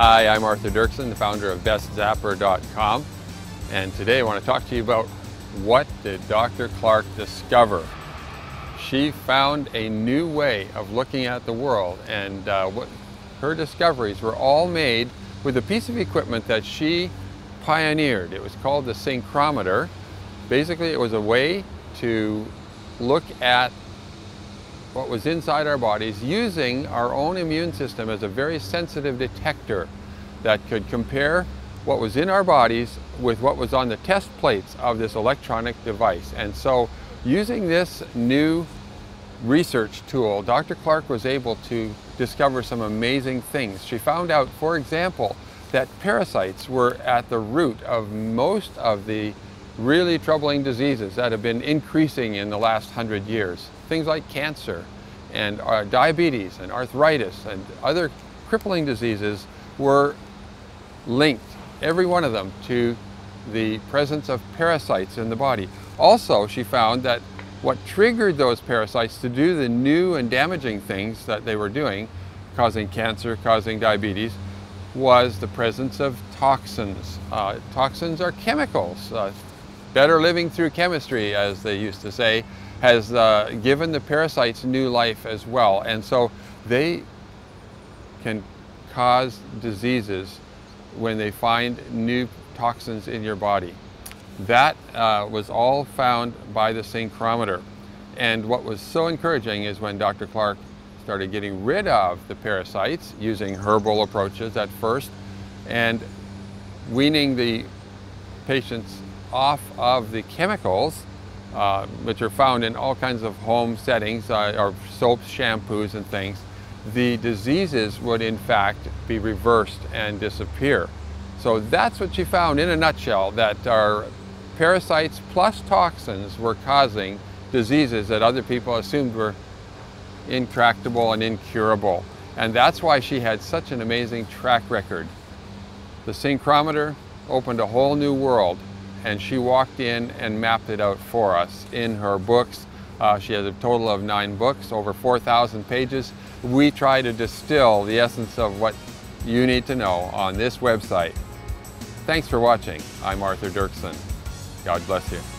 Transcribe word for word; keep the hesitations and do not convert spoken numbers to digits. Hi, I'm Arthur Dirksen, the founder of best zapper dot com, and today I want to talk to you about what did Doctor Clark discover. She found a new way of looking at the world, and uh, what, her discoveries were all made with a piece of equipment that she pioneered. It was called the synchrometer. Basically, it was a way to look at what was inside our bodies using our own immune system as a very sensitive detector that could compare what was in our bodies with what was on the test plates of this electronic device. And so using this new research tool, Doctor Clark was able to discover some amazing things. She found out, for example, that parasites were at the root of most of the really troubling diseases that have been increasing in the last hundred years. Things like cancer and uh, diabetes and arthritis and other crippling diseases were linked, every one of them, to the presence of parasites in the body. Also, she found that what triggered those parasites to do the new and damaging things that they were doing, causing cancer, causing diabetes, was the presence of toxins. Uh, toxins are chemicals. Uh, Better living through chemistry, as they used to say, has uh, given the parasites new life as well. And so they can cause diseases when they find new toxins in your body. That uh, was all found by the synchrometer. And what was so encouraging is when Doctor Clark started getting rid of the parasites using herbal approaches at first and weaning the patients off of the chemicals, uh, which are found in all kinds of home settings, uh, or soaps, shampoos and things, the diseases would in fact be reversed and disappear. So that's what she found in a nutshell, that our parasites plus toxins were causing diseases that other people assumed were intractable and incurable. And that's why she had such an amazing track record. The synchrometer opened a whole new world, and she walked in and mapped it out for us in her books. Uh, she has a total of nine books, over four thousand pages. We try to distill the essence of what you need to know on this website. Thanks for watching. I'm Arthur Dirksen. God bless you.